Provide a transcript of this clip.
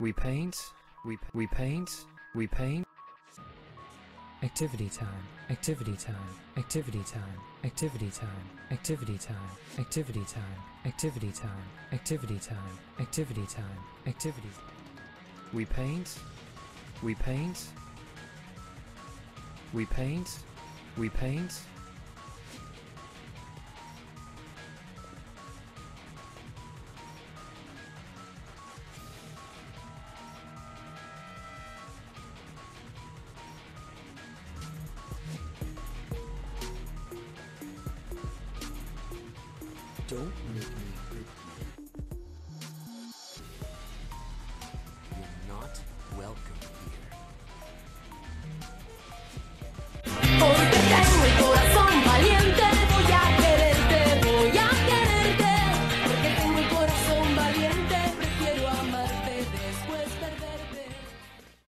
We paint. Activity time. We paint. Don't make me hurt you.